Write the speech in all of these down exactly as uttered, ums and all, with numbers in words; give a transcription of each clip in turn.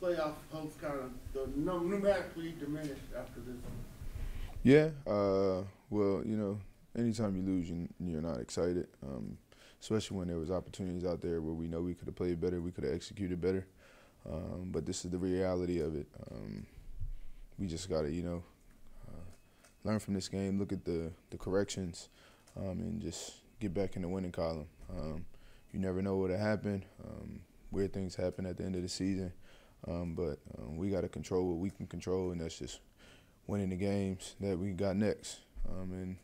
playoff hopes kind of numerically diminished after this? Yeah. Uh, well, you know, anytime you lose, you, you're not excited, um, especially when there was opportunities out there where we know we could have played better, we could have executed better. Um, but this is the reality of it. Um, we just got to, you know, uh, learn from this game, look at the, the corrections, um, and just get back in the winning column. Um, you never know what'll happen. Um, weird things happen at the end of the season. Um, but um, we got to control what we can control, and that's just winning the games that we got next. Um, and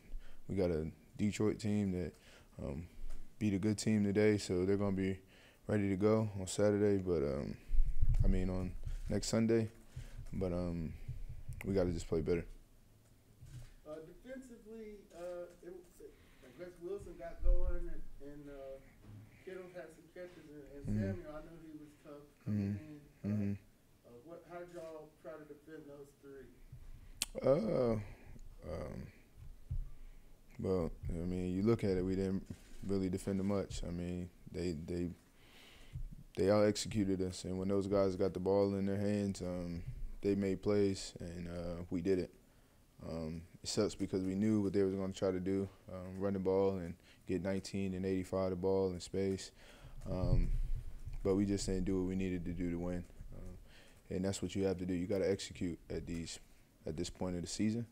we got a Detroit team that um, beat a good team today, so they're going to be ready to go on Saturday. But um, I mean, on next Sunday. But um, we got to just play better. Uh, defensively, uh, it, I guess Wilson got going, and, and uh, Kittle had some catches, and, and mm-hmm. Samuel, I knew he was tough coming mm-hmm. in. Mm-hmm. uh, what, how did y'all try to defend those three? Uh, um, well, I mean, you look at it, we didn't really defend them much. I mean, they they they all executed us, and when those guys got the ball in their hands, um, they made plays, and uh, we did it. Um, it sucks because we knew what they were going to try to do, um, run the ball and get nineteen and eighty-five the ball in space. Um, but we just didn't do what we needed to do to win. And that's what you have to do. You got to execute at these, at this point of the season.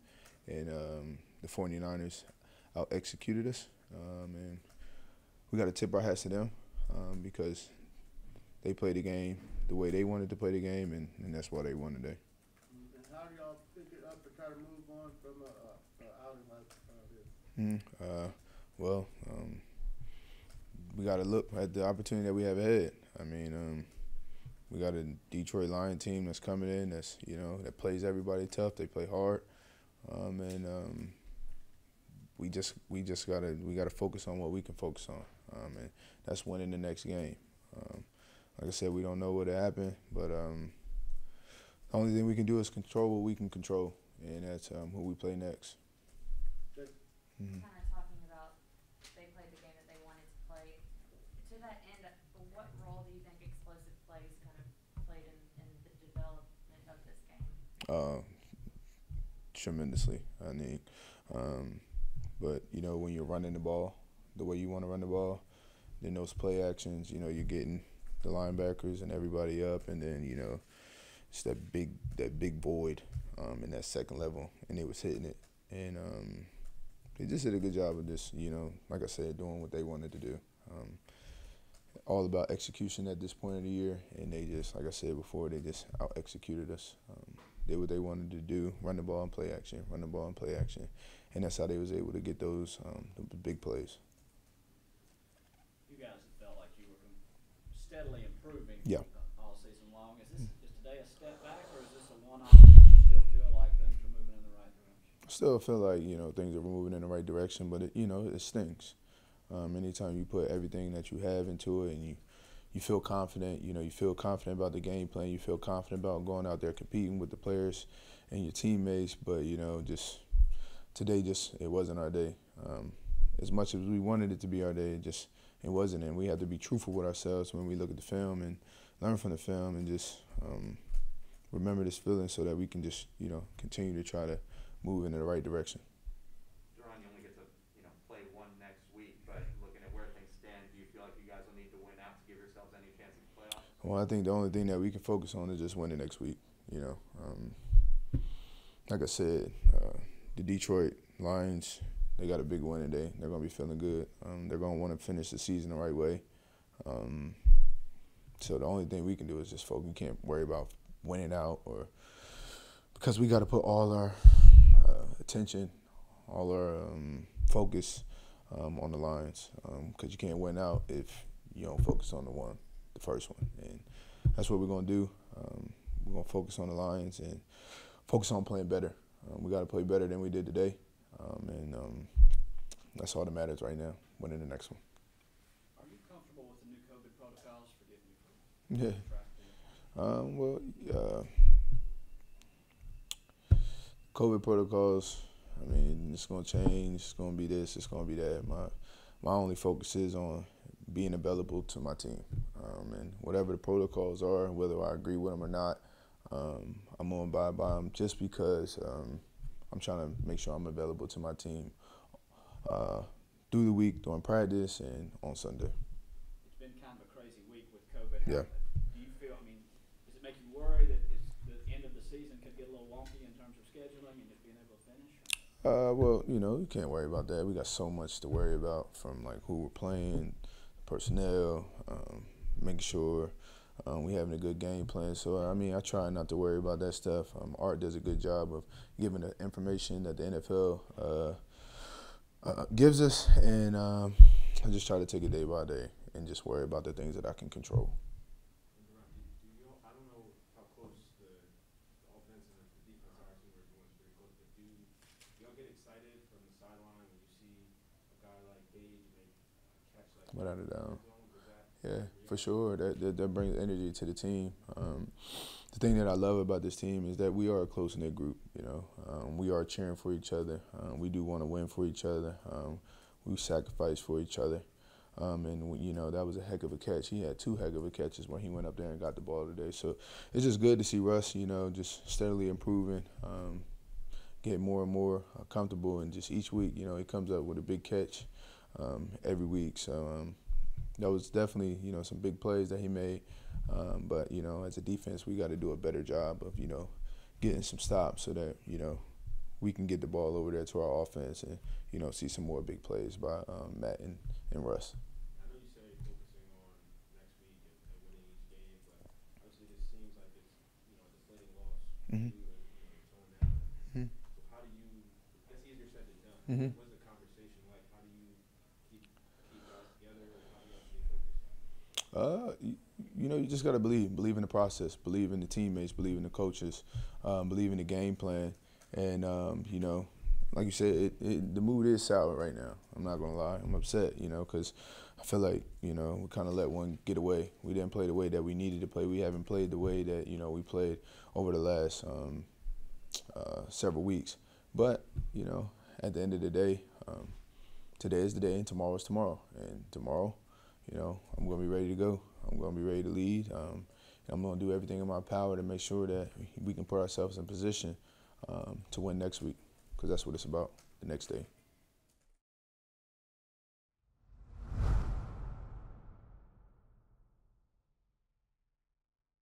And um, the forty-niners out-executed us. Um, and we got to tip our hats to them um, because they played the game the way they wanted to play the game, and, and that's why they won today. And how do y'all pick it up to try to move on from an outing like this? Mm, uh, well, um, we got to look at the opportunity that we have ahead. I mean, um, we got a Detroit Lions team that's coming in. That's you know that plays everybody tough. They play hard, um, and um, we just we just gotta we gotta focus on what we can focus on, um, and that's winning the next game. Um, like I said, we don't know what'll happen, but um, the only thing we can do is control what we can control, and that's um, who we play next. Mm-hmm. Kind of talking about they played the game that they wanted to play. To that end, what role do you think explosive plays kind of played in, in the development of this game? Uh, tremendously, I mean, um, but you know when you're running the ball the way you want to run the ball, then those play actions, you know, you're getting the linebackers and everybody up, and then you know it's that big that big void um, in that second level, and they was hitting it, and um, they just did a good job of just you know, like I said, doing what they wanted to do. Um, all about execution at this point of the year, and they just, like I said before, they just out-executed us. Um, did what they wanted to do, run the ball and play action, run the ball and play action, and that's how they was able to get those um, the big plays. You guys felt like you were steadily improving yeah. all season long. Is this is today a step back, or is this a one-off? Do you still feel like things are moving in the right direction? I still feel like you know things are moving in the right direction, but it, you know it stinks. Um, anytime you put everything that you have into it and you, you feel confident, you know, you feel confident about the game plan, you feel confident about going out there competing with the players and your teammates, but, you know, just today just it wasn't our day. Um, as much as we wanted it to be our day, it just it wasn't, and we had to be truthful with ourselves when we look at the film and learn from the film and just um, remember this feeling so that we can just, you know, continue to try to move into the right direction. Well, I think the only thing that we can focus on is just winning next week. You know, um, like I said, uh, the Detroit Lions, they got a big win today. They're going to be feeling good. Um, they're going to want to finish the season the right way. Um, so the only thing we can do is just focus. We can't worry about winning out or because we got to put all our uh, attention, all our um, focus um, on the Lions because um, you can't win out if you don't focus on the one. The first one, and that's what we're gonna do. Um, we're gonna focus on the Lions and focus on playing better. Um, we gotta play better than we did today, um, and um, that's all that matters right now. Winning the next one. Are you comfortable with the new COVID protocols? Forgive me. Yeah. Um, well, uh, COVID protocols. I mean, it's gonna change. It's gonna be this. It's gonna be that. My my only focus is on being available to my team. Um, and whatever the protocols are, whether I agree with them or not, um, I'm going to abide by them just because um, I'm trying to make sure I'm available to my team uh, through the week, during practice, and on Sunday. It's been kind of a crazy week with COVID. Yeah. Do you feel, I mean, does it make you worry that it's the end of the season could get a little wonky in terms of scheduling and just being able to finish? Uh, well, you know, you can't worry about that. We got so much to worry about, from like who we're playing, personnel, um, making sure um, we having a good game plan. So, I mean, I try not to worry about that stuff. Um, Art does a good job of giving the information that the N F L uh, uh, gives us, and um, I just try to take it day by day and just worry about the things that I can control. I don't know how close the offense and the defense are. Do y'all get excited from the sideline when you see a guy like Gage make a catch like that? Without a doubt. Yeah, for sure. That, that, that brings energy to the team. Um, the thing that I love about this team is that we are a close-knit group, you know. Um, we are cheering for each other. Um, we do want to win for each other. Um, we sacrifice for each other. Um, and, you know, that was a heck of a catch. He had two heck of a catches when he went up there and got the ball today. So it's just good to see Russ, you know, just steadily improving, um, get more and more comfortable. And just each week, you know, he comes up with a big catch um, every week. So, um, that was definitely, you know, some big plays that he made. Um, but, you know, as a defense, we got to do a better job of, you know, getting some stops so that, you know, we can get the ball over there to our offense and, you know, see some more big plays by um, Matt and, and Russ. I know you say focusing on next week and, and winning each game, but obviously this seems like it's, you know, it's deflating loss. Mm-hmm. you and, you know, so mm-hmm. So how do you, that's easier said than done. Mm-hmm. What's the conversation like? How do you keep, keep guys together, and how do you stay focused? Uh, you, you know, you just got to believe. Believe in the process. Believe in the teammates. Believe in the coaches. Um, believe in the game plan. And, um, you know, like you said, it, it, the mood is sour right now. I'm not going to lie. I'm upset, you know, because I feel like, you know, we kind of let one get away. We didn't play the way that we needed to play. We haven't played the way that, you know, we played over the last um, uh, several weeks. But, you know, at the end of the day, um, today is the day and tomorrow is tomorrow. And tomorrow, you know, I'm going to be ready to go. I'm going to be ready to lead. Um, and I'm going to do everything in my power to make sure that we can put ourselves in position Um, to win next week, because that's what it's about, the next day.